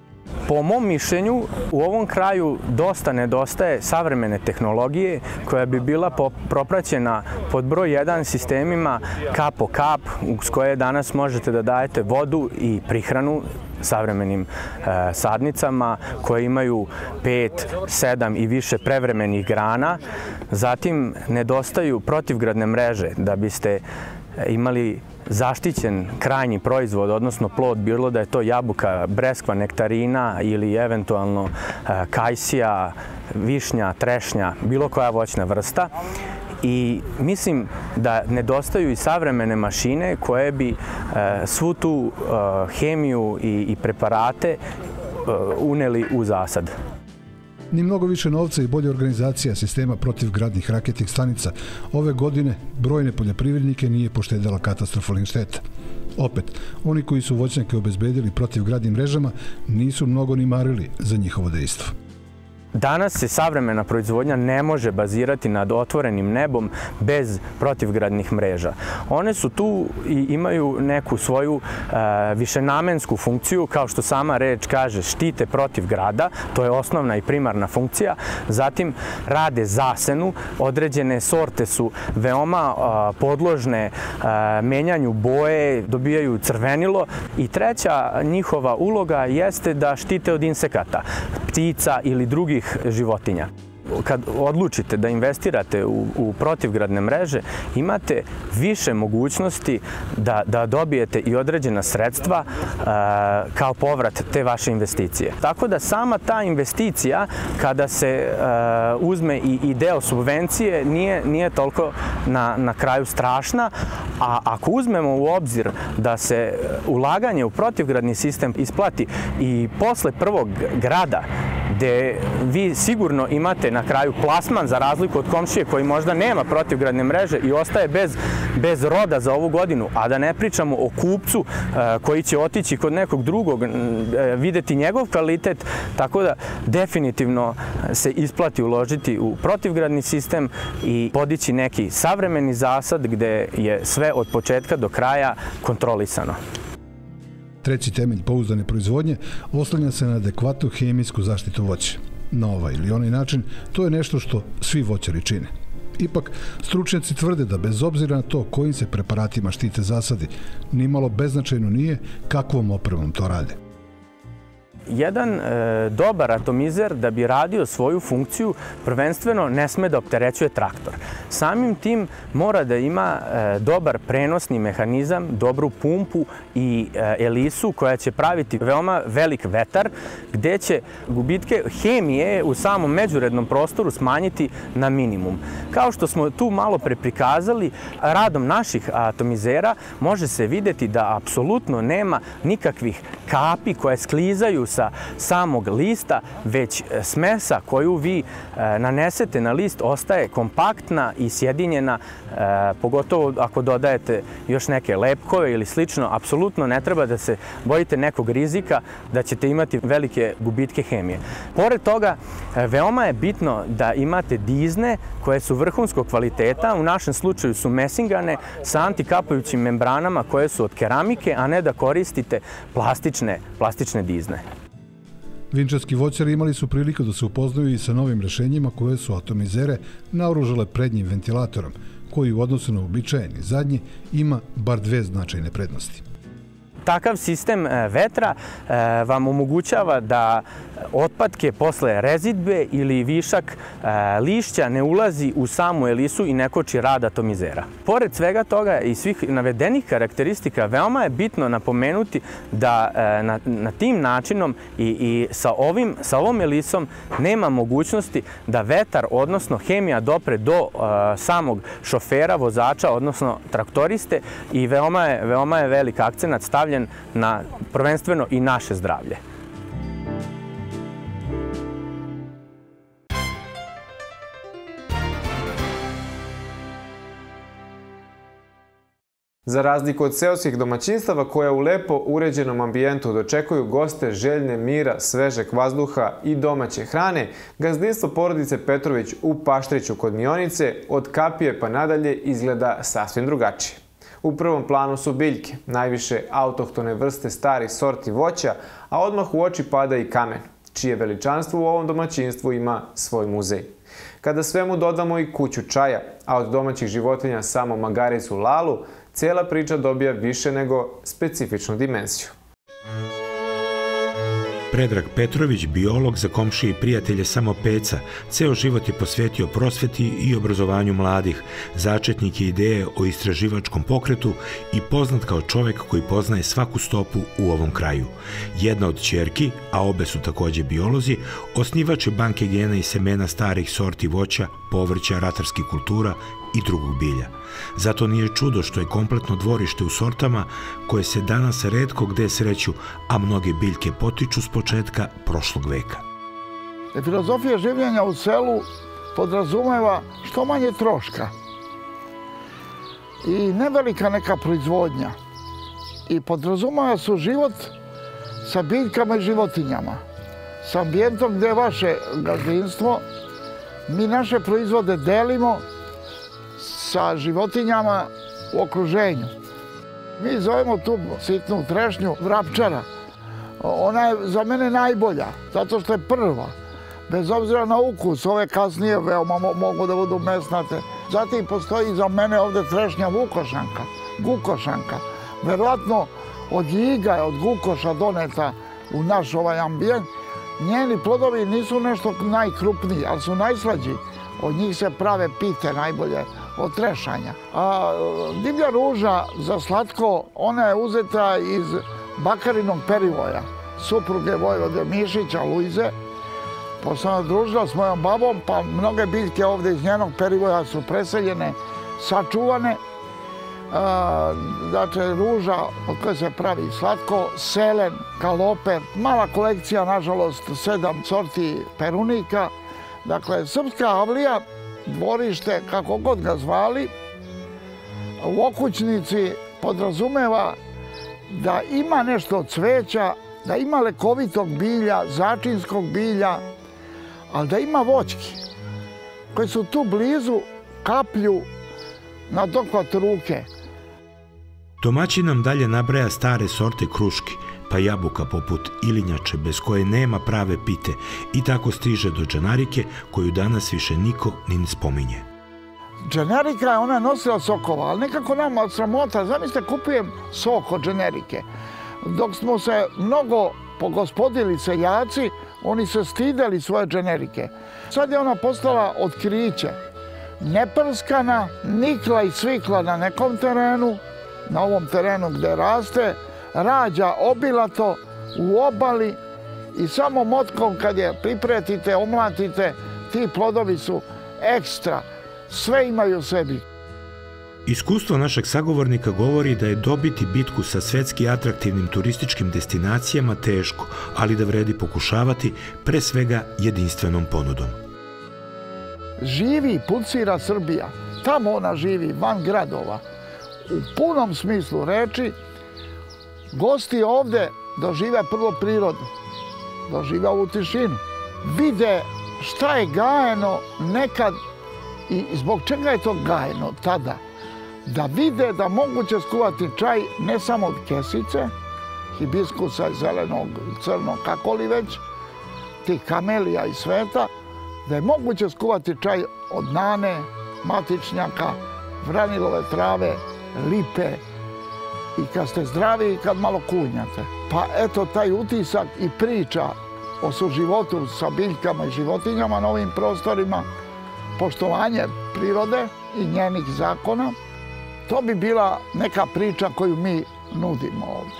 Po mom mišljenju, u ovom kraju dosta nedostaje savremene tehnologije koja bi bila propraćena pod broj 1 sistemima kap po kap, uz koje danas možete da dajete vodu i prihranu savremenim sadnicama koje imaju 5, 7 i više prevremenih grana. Zatim nedostaju protivgradne mreže da biste imali zaštićen krajnji proizvod, odnosno plod, bilo da je to jabuka, breskva, nektarina ili eventualno kajsija, višnja, trešnja, bilo koja voćna vrsta. I mislim da nedostaju i savremene mašine koje bi svu tu hemiju i preparate uneli u zasad. Ni mnogo više novca i bolja organizacija sistema protivgradnih raketnih stanica ove godine brojne poljoprivrednike nije poštedala katastrofalnim šteta. Opet, oni koji su voćnjake obezbedili protivgradnim mrežama nisu mnogo ni marili za njihovo dejstvo. Danas se savremena proizvodnja ne može bazirati nad otvorenim nebom bez protivgradnih mreža. One su tu i imaju neku svoju višenamensku funkciju, kao što sama reč kaže, štite protiv grada, to je osnovna i primarna funkcija. Zatim rade zasenu, određene sorte su veoma podložne menjanju boje, dobijaju crvenilo. I treća njihova uloga jeste da štite od insekata, ptica ili drugih životinja. Kad odlučite da investirate u protivgradne mreže, imate više mogućnosti da dobijete i određena sredstva kao povrat te vaše investicije. Tako da sama ta investicija, kada se uzme i deo subvencije, nije toliko na kraju strašna, a ako uzmemo u obzir da se ulaganje u protivgradni sistem isplati i posle prvog grada, gde vi sigurno imate na kraju plasman za razliku od komšije koji možda nema protivgradne mreže i ostaje bez roda za ovu godinu, a da ne pričamo o kupcu koji će otići kod nekog drugog, videti njegov kvalitet, tako da definitivno se isplati uložiti u protivgradni sistem i podići neki savremeni zasad gde je sve od početka do kraja kontrolisano. Treći temelj pouzdane proizvodnje oslanja se na adekvatnu hemijsku zaštitu voća. Na ovaj ili onaj način, to je nešto što svi voćari čine. Ipak, stručnjaci tvrde da bez obzira na to kojim se preparatima štite zasadi, nimalo beznačajno nije kakvom opremom to rade. Jedan dobar atomizer, da bi radio svoju funkciju, prvenstveno ne sme da opterećuje traktor. Samim tim mora da ima dobar prenosni mehanizam, dobru pumpu i elisu koja će praviti veoma velik vetar, gde će gubitke hemije u samom međurednom prostoru smanjiti na minimum. Kao što smo tu malo prikazali, radom naših atomizera može se vidjeti da apsolutno nema nikakvih kapi koje sklizaju sa samog lista, već smesa koju vi nanesete na list ostaje kompaktna i sjedinjena, pogotovo ako dodajete još neke lepkove ili slično. Apsolutno ne treba da se bojite nekog rizika da ćete imati velike gubitke hemije. Pored toga, veoma je bitno da imate dizne koje su vrhunskog kvaliteta, u našem slučaju su mesingane sa antikapajućim membranama koje su od keramike, a ne da koristite plastične dizne. Vinčanski voćari imali su priliku da se upoznaju i sa novim rešenjima koje su atomizere naoružale prednjim ventilatorom, koji u odnosu na uobičajeni zadnji ima bar dve značajne prednosti. Takav sistem vetra vam omogućava da otpadke posle rezidbe ili višak lišća ne ulazi u samu elisu i ne koči rad atomizera. Pored svega toga i svih navedenih karakteristika, veoma je bitno napomenuti da na tim načinom i sa ovom elisom nema mogućnosti da vetar, odnosno hemija, dopre do samog šofera, vozača, odnosno traktoriste, i veoma je velik akcenat stavljen na prvenstveno i naše zdravlje. Za razliku od seoskih domaćinstava koja u lepo uređenom ambijentu dočekuju goste željne mira, svežeg vazduha i domaće hrane, gazdinstvo porodice Petrović u Paštriću kod Mionice od kapije pa nadalje izgleda sasvim drugačije. U prvom planu su biljke, najviše autohtone vrste starih sorti voća, a odmah u oči pada i kamen, čije veličanstvo u ovom domaćinstvu ima svoj muzej. Kada svemu dodamo i kuću čaja, a od domaćih životinja samo magaricu lalu, cijela priča dobija više nego specifičnu dimenziju. Predrag Petrović, biolog, za komšije i prijatelje Samopeca, ceo život je posvetio prosveti i obrazovanju mladih. Začetnik je ideje o istraživačkom pokretu i poznat kao čovjek koji poznaje svaku stopu u ovom kraju. Jedna od ćerki, a obe su također biolozi, osnivač je banke gena i semena starih sorti voća, povrća, ratarskih kultura i drugog bilja. Zato nije čudo što je kompletno dvorište u sortama koje se danas retko gde sreću, a mnoge biljke potiču s početka prošlog veka. Filozofija življenja u selu podrazumeva što manje troška i nevelika neka proizvodnja. I podrazumeva su život sa biljkama i životinjama, sa ambijentom gde je vaše gazdinstvo. Mi naše proizvode delimo sa životinjama u okruženju. Mi zovemo tu sitnu trešnju vrapčara. Ona je za mene najbolja, zato što je prva. Bez obzira na ukus, ove kasnije veoma mogu da budu mesnate. Zatim postoji za mene ovde trešnja vukošanka, gukošanka. Verovatno od ljiga je, od gukoša doneta u naš ovaj ambijent. Njeni plodovi nisu nešto najkrupniji, ali su najslađi. Od njih se prave pite najbolje od trešanja. A divlja ruža za slatko, ona je uzeta iz Bakarinog perivoja, supruge Vojvode Mišića, Luize. Pošto ona družila s mojom babom, pa mnoge biljke ovde iz njenog perivoja su preseljene, sačuvane. Dakle, ruža od koje se pravi slatko, selen, kaloper, mala kolekcija, nažalost, 7 sorti perunika. Dakle, srpska avlija, dvorište, kako god ga zvali, u okućnici podrazumeva da ima nešto od cveća, da ima lekovitog bilja, začinskog bilja, ali da ima voćki koji su tu blizu, kaplju na dohvat ruke. Domaćin nam dalje nabraja stare sorte kruški, pa jabuka poput ilinjače bez koje nema prave pite, i tako stiže do džanarike koju danas više niko ni ne spominje. Džanarika je ona nosila sokova, ali nekako nama sramota. Zamislite, kupujem sok od džanarike. Dok smo se mnogo pogospodili seljaci, oni se stideli svoje džanarike. Sad je ona postala otkriće. Neprskana, nikla i svikla na nekom terenu, na ovom terenu gde raste, rađa obilato u obali i samo motkom kad je pripretite, omlatite, ti plodovi su ekstra. Sve imaju u sebi. Iskustvo našeg sagovornika govori da je dobiti bitku sa svetski atraktivnim turističkim destinacijama teško, ali da vredi pokušavati, pre svega jedinstvenom ponudom. Živi, pulsira Srbija. Tamo ona živi, van gradova. U punom smislu reči, gosti ovde dožive prvo prirodu, dožive ovu tišinu. Vide šta je gajeno nekad i zbog čega je to gajeno tada. Da vide da moguće skuvati čaj ne samo od kesice, hibiskusa, zelenog, crnog, kako li već, tih kamelija i sveta, da je moguće skuvati čaj od nane, matičnjaka, vranilove trave, lipe, i kad ste zdravi i kad malo kunjate. Pa eto, taj utisak i priča o suživotu sa biljkama i životinjama na ovim prostorima, poštovanje prirode i njenih zakona, to bi bila neka priča koju mi nudimo ovdje.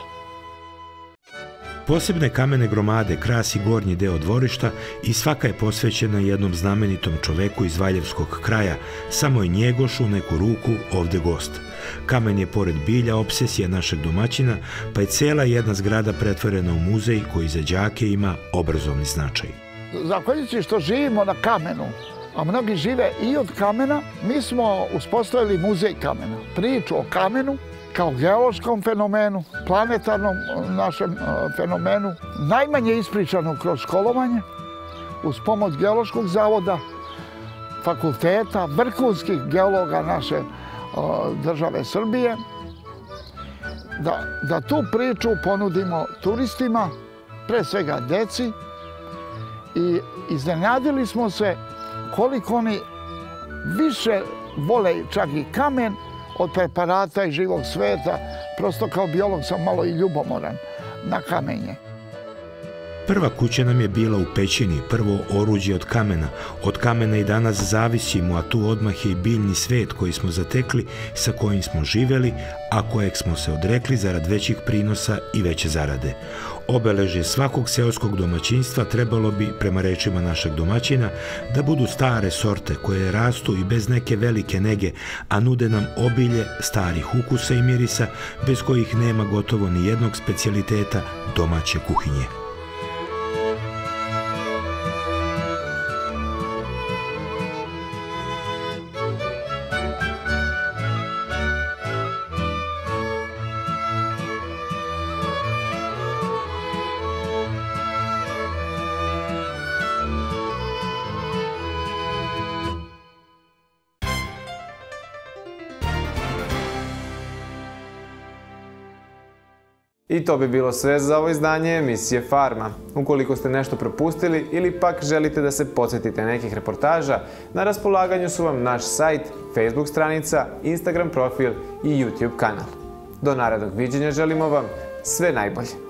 Posebne kamene gromade krasi gornji deo dvorišta i svaka je posvećena jednom znamenitom čoveku iz Valjevskog kraja, samo je Njegoš u neku ruku ovde gost. Kamen je pored bilja obsesija našeg domaćina, pa je cela jedna zgrada pretvorena u muzej koji za đake ima obrazovni značaj. Zahvaljujući što živimo na kamenu, a mnogi žive i od kamena, mi smo uspostavili muzej kamena. Priču o kamenu kao geološkom fenomenu, planetarnom našem fenomenu, najmanje ispričano kroz školovanje, uz pomoć Geološkog zavoda, fakulteta, vrhunskih geologa naše države Srbije, da tu priču ponudimo turistima, pre svega deci, i iznenadili smo se koliko oni više vole čak i kamen od preparata i živog sveta. Prosto kao biolog sam malo i ljubomoran na kamenje. Prva kuća nam je bila u pećini, prvo oruđe od kamena. Od kamena i danas zavisimo, a tu odmah je i biljni svet koji smo zatekli, sa kojim smo živeli, a kojeg smo se odrekli zarad većih prinosa i veće zarade. Obeležje svakog seoskog domaćinstva trebalo bi, prema rečima našeg domaćina, da budu stare sorte koje rastu i bez neke velike nege, a nude nam obilje starih ukusa i mirisa, bez kojih nema gotovo ni jednog specijaliteta domaće kuhinje. I to bi bilo sve za ovo izdanje emisije Farma. Ukoliko ste nešto propustili ili pak želite da se podsjetite nekih reportaža, na raspolaganju su vam naš sajt, Facebook stranica, Instagram profil i YouTube kanal. Do narednog viđenja želimo vam sve najbolje.